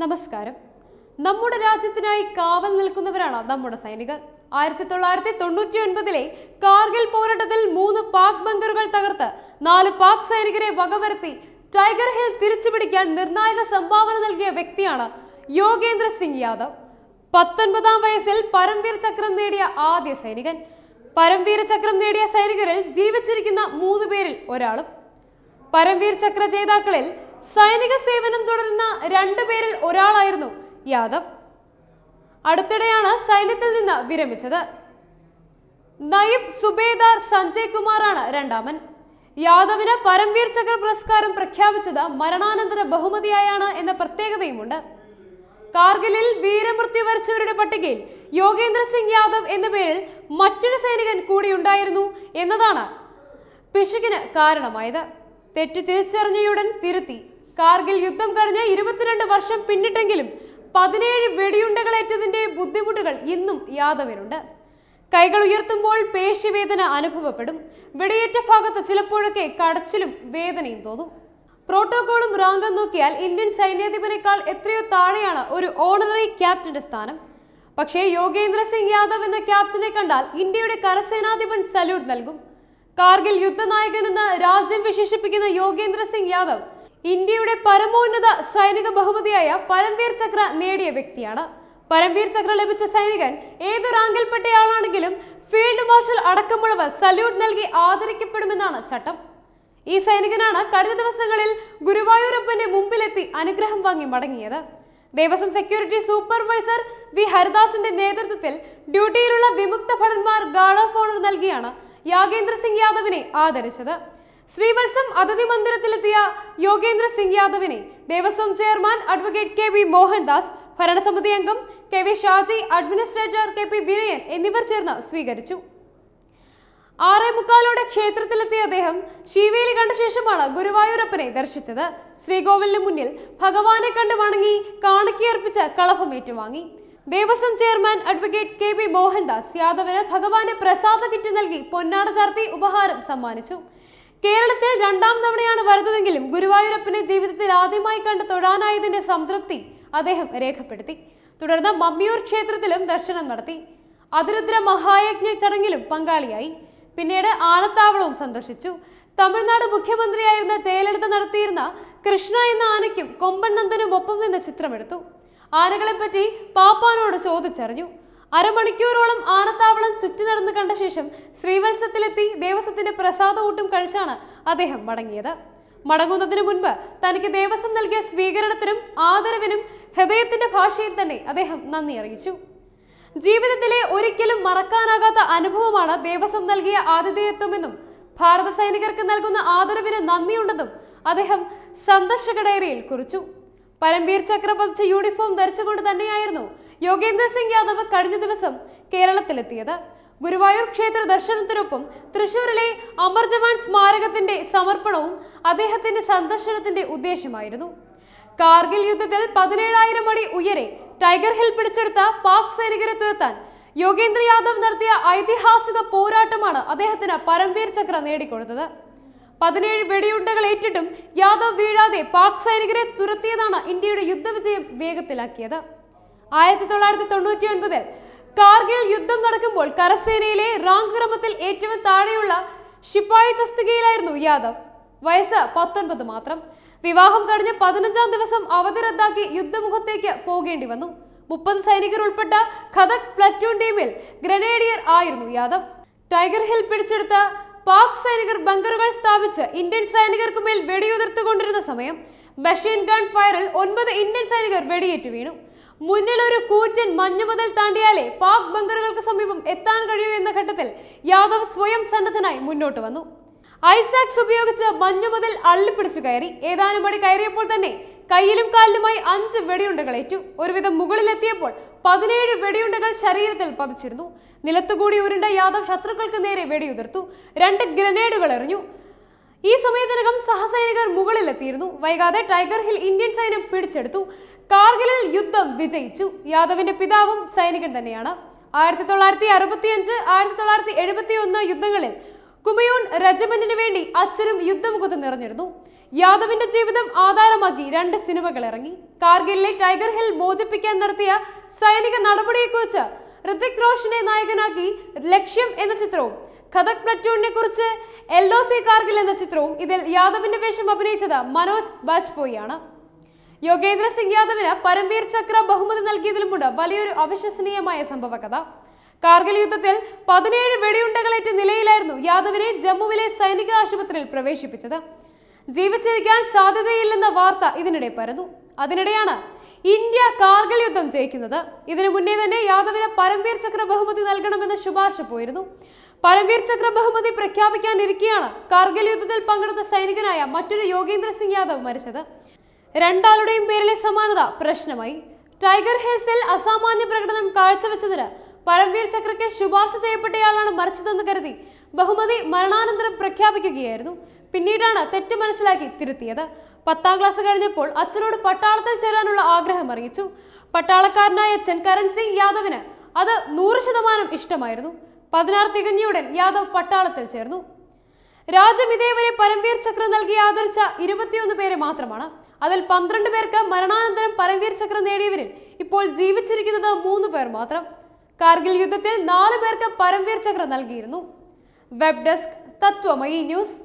നമസ്കാരം. നമ്മുടെ രാജ്യത്തിനായി കാവൽ നിൽക്കുന്നവരാണ് നമ്മുടെ സൈനികർ. 1999 കാർഗിൽ പോരാട്ടത്തിൽ 3 പാക് ബങ്കറുകൾ തകർത്ത് 4 പാക് സൈനികരെ വകവരുത്തി ടൈഗർ ഹിൽ തിരിച്ചുപിടിക്കാൻ നിർണായക സംഭാവന നൽകിയ വ്യക്തിയാണ് യോഗേന്ദ്ര സിംഗ് യാദവ്. 19 വയസ്സിൽ പരംവീർ ചക്രം നേടിയ ആദ്യ സൈനികൻ. പരംവീർ ചക്രം നേടിയ സൈനികരിൽ ജീവിച്ചിരിക്കുന്ന 3 പേരിൽ ഒരാളും. പരംവീർ ചക്ര ജേതാക്കളിൽ സൈനിക സേവനം തുടരുന്ന 2 പേരിൽ ഒരാളായിരുന്നു യാദവ്. അടുത്തിടെയാണ് സൈന്യത്തിൽ നിന്ന് വിരമിച്ചത്. നൈബ് സുബേദാർ സഞ്ജയ് കുമാറാണ് രണ്ടാമൻ. യാദവിന് പരംവീർ ചക്ര പുരസ്കാരം പ്രഖ്യാപിച്ചത് മരണാനന്തര ബഹുമതിയായാണ് എന്ന പ്രത്യേകതയുമുണ്ട്. കാർഗിലിൽ വീരമൃത്യു വരിച്ചവരുടെ പട്ടികയിൽ യോഗേന്ദ്ര സിംഗ് യാദവ് എന്ന പേരിൽ മറ്റൊരു സൈനികൻ കൂടിയുണ്ടായിരുന്നു എന്നതാണ് പിശകിന് കാരണമായത്. തെറ്റ് തിരിച്ചറിഞ്ഞയുടൻ തിരുത്തി. കാർഗിൽ യുദ്ധം കഴിഞ്ഞ് 22 വർഷം പിന്നിട്ടെങ്കിലും 17 വെടിയുണ്ടകളേറ്റതിന്റെ ബുദ്ധിമുട്ടുകൾ ഇന്നും യാദവിനുണ്ട്. കൈകൾ ഉയർത്തുമ്പോൾ പേശിവേദന അനുഭവപ്പെടും. വെടിയേറ്റ ഭാഗത്ത് ചിലപ്പോഴൊക്കെ കടച്ചിലും വേദനയും തോന്നും. പ്രോട്ടോകോളും റാങ്കും നോക്കിയാൽ ഇന്ത്യൻ സൈന്യാധിപനേക്കാൾ എത്രയോ താഴെയാണ് ഒരു ഓണററി ക്യാപ്റ്റന്റെ സ്ഥാനം. പക്ഷേ യോഗേന്ദ്ര സിംഗ് യാദവ് എന്ന ക്യാപ്റ്റനെ കണ്ടാൽ ഇന്ത്യയുടെ കരസേനാധിപൻ സല്യൂട്ട് നൽകും. കാർഗിൽ യുദ്ധനായകനെന്ന് രാജ്യം വിശേഷിപ്പിക്കുന്ന യോഗേന്ദ്ര സിംഗ് യാദവ് ഇന്ത്യയുടെ പരമോന്നത സൈനിക ബഹുമതിയായ പരംവീർ ചക്ര നേടിയ വ്യക്തിയാണ്. പരംവീർ ചക്ര ലഭിച്ച സൈനികൻ ഏത് റാങ്കിൽപ്പെട്ടയാളാണെങ്കിലും ഫീൽഡ് മാർഷൽ അടക്കമുള്ളവർ സല്യൂട്ട് നൽകി ആദരിക്കപ്പെടുമെന്നാണ് ചട്ടം. ഈ സൈനികനാണ് കഴിഞ്ഞ ദിവസങ്ങളിൽ ഗുരുവായൂരപ്പന്റെ മുമ്പിലെത്തി അനുഗ്രഹം വാങ്ങി മടങ്ങിയത്. ദേവസ്വം സെക്യൂരിറ്റി സൂപ്പർവൈസർ വി ഹരിദാസിന്റെ നേതൃത്വത്തിൽ ഡ്യൂട്ടിയിലുള്ള വിമുക്ത ഭടന്മാർ ഗാർഡ് ഓഫ് ഓണർ നൽകിയാണ് യോഗേന്ദ്ര സിംഗ് യാദവിനെ ആദരിച്ചത്. ശ്രീവത്സം അതിഥി മന്ദിരത്തിലെത്തിയ യോഗേന്ദ്ര സിംഗ് യാദവിനെ Devaswom chairman advocate K V Mohandas, ഭരണസമിതി അംഗം K V Shaji, administrator K P Vinayan എന്നിവർ ചേർന്ന് സ്വീകരിച്ചു. 6:45 ക്ഷേത്രത്തിലെത്തിയ അദ്ദേഹം ശിവേലി കണ്ട ശേഷമാണ് ഗുരുവായൂരപ്പനെ ദർശിച്ചത്. ശ്രീകോവിലിന് മുന്നിൽ ഭഗവാനെ കണ്ട് വണങ്ങി കാണിക്കയർപ്പിച്ച കളഭം ഏറ്റുവാങ്ങി. Devaswom chairman advocate K V Mohandas യാദവിന് ഭഗവാന് പ്രസാദ കിറ്റ് നൽകി പൊന്നാട ചാർത്തി ഉപഹാരം സമ്മാനിച്ചു. കേരളത്തിൽ 2ാം തവണയാണ് വരുന്നതെങ്കിലും ഗുരുവായൂരപ്പനെ ജീവിതത്തിൽ ആദ്യമായി കണ്ട് തൊഴാനായതിന്റെ സംതൃപ്തി അദ്ദേഹം രേഖപ്പെടുത്തി. തുടർന്ന് മമ്മിയൂർ ക്ഷേത്രത്തിലും ദർശനം നടത്തി. അതിരുദ്ര മഹായജ്ഞ ചടങ്ങിലും പങ്കാളിയായി. പിന്നീട് ആനത്താവളവും സന്ദർശിച്ചു. തമിഴ്നാട് മുഖ്യമന്ത്രിയായിരുന്ന ജയലളിത നടത്തിയിരുന്ന കൃഷ്ണ എന്ന ആനയ്ക്കും കൊമ്പൻ നന്ദനും ഒപ്പം നിന്ന ചിത്രമെടുത്തു. ആനകളെപ്പറ്റി പാപ്പാനോട് ചോദിച്ചറിഞ്ഞു. അരമണിക്കൂറോളം ആനത്താവളം ചുറ്റി നടന്നു കണ്ട ശേഷം ശ്രീവത്സത്തിലെത്തി ദേവസ്വത്തിന്റെ പ്രസാദ ഊട്ടും കഴിച്ചാണ് അദ്ദേഹം മടങ്ങിയത്. മടങ്ങുന്നതിന് മുൻപ് തനിക്ക് ദേവസ്വം നൽകിയ സ്വീകരണത്തിനും ആദരവിനും ഹൃദയത്തിന്റെ ഭാഷയിൽ തന്നെ അദ്ദേഹം നന്ദി അറിയിച്ചു. ജീവിതത്തിലെ ഒരിക്കലും മറക്കാനാകാത്ത അനുഭവമാണ് ദേവസ്വം നൽകിയ ആതിഥേയത്വമെന്നും ഭാരത സൈനികർക്ക് നൽകുന്ന ആദരവിന് നന്ദിയുണ്ടെന്നും അദ്ദേഹം സന്ദർശക ഡയറിയിൽ കുറിച്ചു. പരംവീർ ചക്ര പതിച്ച യൂണിഫോം ധരിച്ചുകൊണ്ട് തന്നെയായിരുന്നു യോഗേന്ദ്ര സിംഗ് യാദവ് കഴിഞ്ഞ ദിവസം കേരളത്തിലെത്തിയത്. ഗുരുവായൂർ ക്ഷേത്ര ദർശനത്തിനൊപ്പം തൃശൂരിലെ അമർ ജവാൻ സ്മാരകത്തിന്റെ സമർപ്പണവും അദ്ദേഹത്തിന്റെ സന്ദർശനത്തിന്റെ ഉദ്ദേശമായിരുന്നു. കാർഗിൽ യുദ്ധത്തിൽ 17,000 അടി ഉയരെ ടൈഗർ ഹിൽ പിടിച്ചെടുത്ത പാക് സൈനികരെ തുരത്താൻ യോഗേന്ദ്ര യാദവ് നടത്തിയ ഐതിഹാസിക പോരാട്ടമാണ് അദ്ദേഹത്തിന് പരംവീർ ചക്ര നേടിക്കൊടുത്തത്. 17 വെടിയുണ്ടകൾ ഏറ്റിട്ടും യാദവ് വീഴാതെ പാക് സൈനികരെ തുരത്തിയതാണ് ഇന്ത്യയുടെ യുദ്ധവിജയം വേഗത്തിലാക്കിയത്. 1999 കാർഗിൽ യുദ്ധം നടക്കുമ്പോൾ കരസേനയിലെ റാങ്ക് ക്രമത്തിൽ ഏറ്റവും താഴെയുള്ള ശിപ്പായി തസ്തികയിലായിരുന്നു യാദവ്. വയസ്സ് 19 മാത്രം. വിവാഹം കഴിഞ്ഞ് 15ാം ദിവസം അവധി റദ്ദാക്കി യുദ്ധമുഖത്തേക്ക് പോകേണ്ടി വന്നു. 30 സൈനികർ ഉൾപ്പെട്ട ഖദക് പ്ലറ്റൂൺ ടീമിൽ ഗ്രനേഡിയർ ആയിരുന്നു യാദവ്. ടൈഗർ ഹിൽ പിടിച്ചെടുത്ത പാക് സൈനികർ ബങ്കറുകൾ സ്ഥാപിച്ച് ഇന്ത്യൻ സൈനികർക്ക് മേൽ വെടിയുതിർത്തുകൊണ്ടിരുന്ന സമയം മെഷീൻ ഗൺ ഫയറിൽ 9 ഇന്ത്യൻ സൈനികർ വെടിയേറ്റ് വീണു. മുന്നിൽ ഒരു കൂറ്റൻ മഞ്ഞുമതിൽ താണ്ടിയാലേ പാക് ബങ്കറുകൾക്ക് സമീപം എത്താൻ കഴിയൂ എന്ന ഘട്ടത്തിൽ യാദവ് സ്വയം സന്നദ്ധനായി മുന്നോട്ട് വന്നു. ഐസാക്സ് ഉപയോഗിച്ച് മഞ്ഞുമതിൽ അള്ളിപ്പിടിച്ചു കയറി. ഏതാനും അടി കയറിയപ്പോൾ തന്നെ കയ്യിലും കാലിലുമായി 5 വെടിയുണ്ടകളേറ്റു. ഒരുവിധം മുകളിലെത്തിയപ്പോൾ 17 വെടിയുണ്ടകൾ ശരീരത്തിൽ പതിച്ചിരുന്നു. നിലത്തുകൂടി ഉരുണ്ട യാദവ് ശത്രുക്കൾക്ക് നേരെ വെടിയുതിർത്തു. 2 ഗ്രനേഡുകൾ എറിഞ്ഞു. ഈ സമയത്തിനകം സഹസൈനികർ മുകളിലെത്തിയിരുന്നു. വൈകാതെ ടൈഗർ ഹിൽ ഇന്ത്യൻ സൈന്യം പിടിച്ചെടുത്തു. കാർഗിലിൽ യുദ്ധം വിജയിച്ചു. യാദവിന്റെ പിതാവും സൈനികൻ തന്നെയാണ്. 1965, 1971 യുദ്ധങ്ങളിൽ കുമയൂൺ റെജിമെന്റിന് വേണ്ടി അച്ഛനും യുദ്ധമുഖത്ത് നിറഞ്ഞിരുന്നു. യാദവിന്റെ ജീവിതം ആധാരമാക്കി രണ്ട് സിനിമകൾ ഇറങ്ങി. കാർഗിലിലെ ടൈഗർ ഹിൽ മോചിപ്പിക്കാൻ നടത്തിയ സൈനിക നടപടിയെക്കുറിച്ച് ഋതിക് റോഷനെ നായകനാക്കി ലക്ഷ്യം എന്ന ചിത്രവും ഖദക് പ്ലറ്റൂണിനെ കുറിച്ച് LOC കാർഗിൽ എന്ന ചിത്രവും. ഇതിൽ യാദവിന്റെ വേഷം അഭിനയിച്ചത് മനോജ് ബാജ്പേയിയാണ്. യോഗേന്ദ്ര സിംഗ് യാദവിന് പരംവീർ ചക്ര ബഹുമതി നൽകിയതിലുമുണ്ട് വലിയൊരു അവിശ്വസനീയമായ സംഭവ കഥ. കാർഗിൽ യുദ്ധത്തിൽ 17 വെടിയുണ്ടകളേറ്റ നിലയിലായിരുന്നു യാദവിനെ ജമ്മുവിലെ സൈനിക ആശുപത്രിയിൽ പ്രവേശിപ്പിച്ചത്. ജീവിച്ചിരിക്കാൻ സാധ്യതയില്ലെന്ന വാർത്ത ഇതിനിടെ പരന്നു. അതിനിടെയാണ് ഇന്ത്യ കാർഗിൽ യുദ്ധം ജയിക്കുന്നത്. ഇതിനു മുന്നേ തന്നെ യാദവിന് പരംവീർ ചക്ര ബഹുമതി നൽകണമെന്ന ശുപാർശ പോയിരുന്നു. പരംവീർ ചക്ര ബഹുമതി പ്രഖ്യാപിക്കാനിരിക്കെയാണ് കാർഗിൽ യുദ്ധത്തിൽ പങ്കെടുത്ത സൈനികനായ മറ്റൊരു യോഗേന്ദ്ര സിംഗ് യാദവ് മരിച്ചത്. രണ്ടാളുടെയും പേരിലെ സമാനത പ്രശ്നമായി. ടൈഗർ ഹിൽസിൽ അസാമാന്യ പ്രകടനം കാഴ്ചവെച്ചതിന് പരംവീർ ചക്രയ്ക്ക് ശുപാർശ ചെയ്യപ്പെട്ടയാളാണ് മരിച്ചതെന്ന് കരുതി ബഹുമതി മരണാനന്തരം പ്രഖ്യാപിക്കുകയായിരുന്നു. പിന്നീടാണ് തെറ്റ് മനസ്സിലാക്കി തിരുത്തിയത്. 10ാം ക്ലാസ് കഴിഞ്ഞപ്പോൾ അച്ഛനോട് പട്ടാളത്തിൽ ചേരാനുള്ള ആഗ്രഹം അറിയിച്ചു. പട്ടാളക്കാരനായ അച്ഛൻ കരൺ സിംഗ് യാദവിന് അത് 100% ഇഷ്ടമായിരുന്നു. 16 തികഞ്ഞയുടൻ യാദവ് പട്ടാളത്തിൽ ചേർന്നു. രാജ്യം ഇതേവരെ പരംവീർ ചക്ര നൽകി ആദരിച്ച 21 പേരെ മാത്രമാണ്. അതിൽ 12 പേർക്ക് മരണാനന്തരം പരംവീർ ചക്ര നേടിയവരിൽ ഇപ്പോൾ ജീവിച്ചിരിക്കുന്നത് 3 പേർ മാത്രം. കാർഗിൽ യുദ്ധത്തിൽ 4 പേർക്ക് പരംവീർ ചക്ര നൽകിയിരുന്നു. Web desk Tatwamayi news.